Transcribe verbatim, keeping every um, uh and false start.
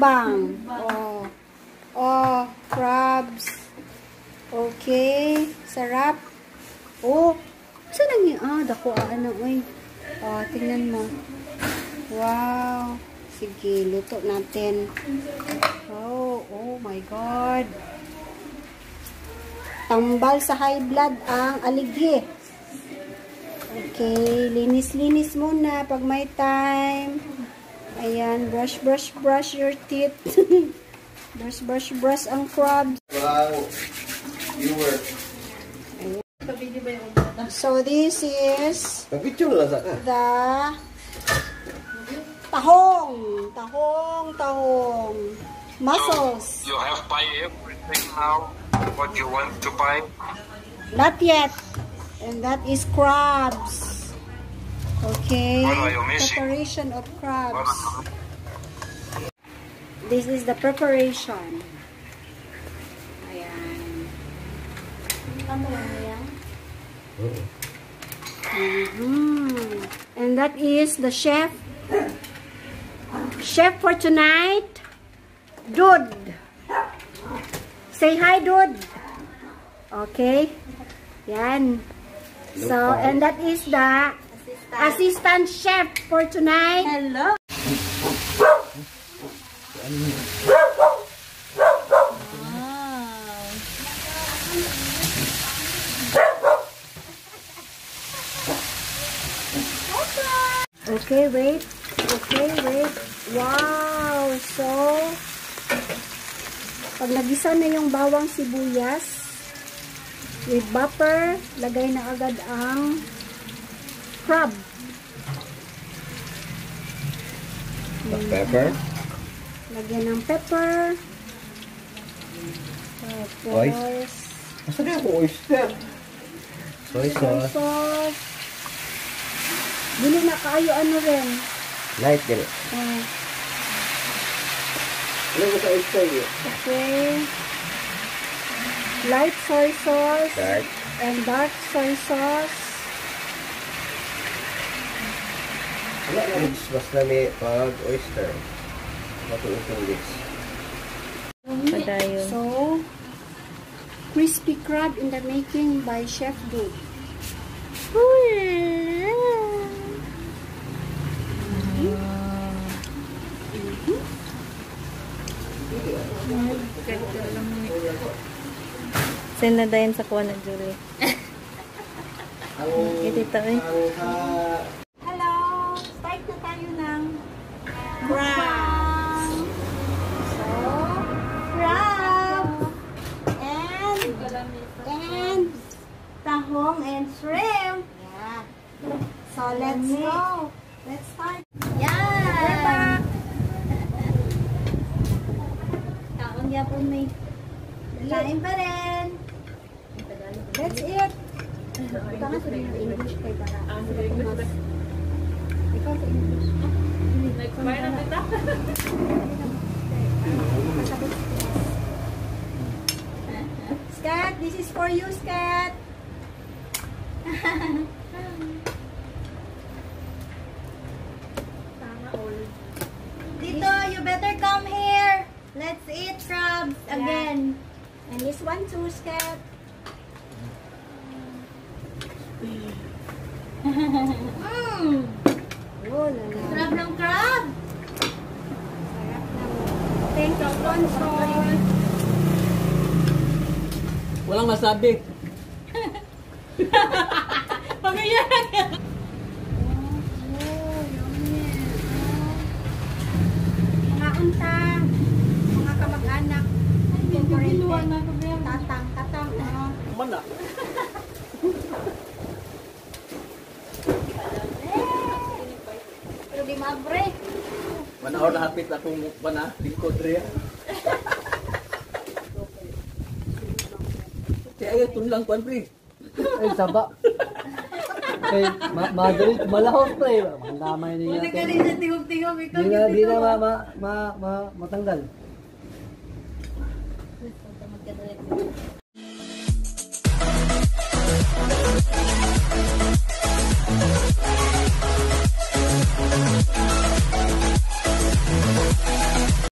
Mukbang. Oh. Oh, crabs. Okay. Sarap. Oh. Saan lang yun? Ah, dakuaan na. Uy. Oh, tingnan mo. Wow. Sige, luto natin. Oh, oh my God. Tambal sa high blood ang aligye. Okay, linis-linis muna pag may time. Ayan, brush, brush, brush your teeth. Brush, brush, brush ang crabs. Wow, you were. Ayan. So this is the tahong, tahong, tahong. Mussels. You have buy everything now. What you want to buy? Not yet. And that is crabs. Okay. Preparation of crabs. This is the preparation. Ayan. Ano yan? Mm-hmm. And that is the chef. Chef for tonight, Dude. Say hi, Dude. Okay. Yan. So, and that is the assistant, assistant chef for tonight. Hello. Wow. Okay, wait. Okay, wait. Wow. So, pag nagisa na yung bawang sibuyas, with butter, lagay na agad ang crab. With pepper? Lagyan ng pepper. Tapos, asa na yung oyster? Soy sauce. Dili na kayo ano rin. Light dili. Uh, okay. Light soy sauce dark. And dark soy sauce. Wala na mix, mas nami pag oyster. Matuot yung mix. So, crispy crab in the making by Chef Dude. Send na dayan sa kuha na, Julie. Itito eh. Hello! Start na tayo ng crabs. So, crab! And, and, tahong and shrimp. Yeah. So, let's go. Let's start. Yan! Taong niya po may kain pa rin. That's it. Ito nga sabihin ng English kay para. Ikaw sa English. Mayroon na kita. Skat, this is for you, Skat. Dito, you better come here. Let's eat crabs again. And this one too, Skat. Mmm! Oh, crab ng crab! Sarap na mo. Thank you, Lonson. Walang masabi. Pag-iyak! Oh, yummy. Mga unta, mga kamag-anak. Ay, bibiluan na ko ba? Tatang, tatang. Mana? Mabre. Manahor na hapit na kung mukba na. Lingkod rin. Kaya ay tunlang kuhan, pre. Ay, saba. Ay, madali. Malahor, pre. Mandamay niya. Hindi ka rin siya tingog-tingog. Hindi na matanggal.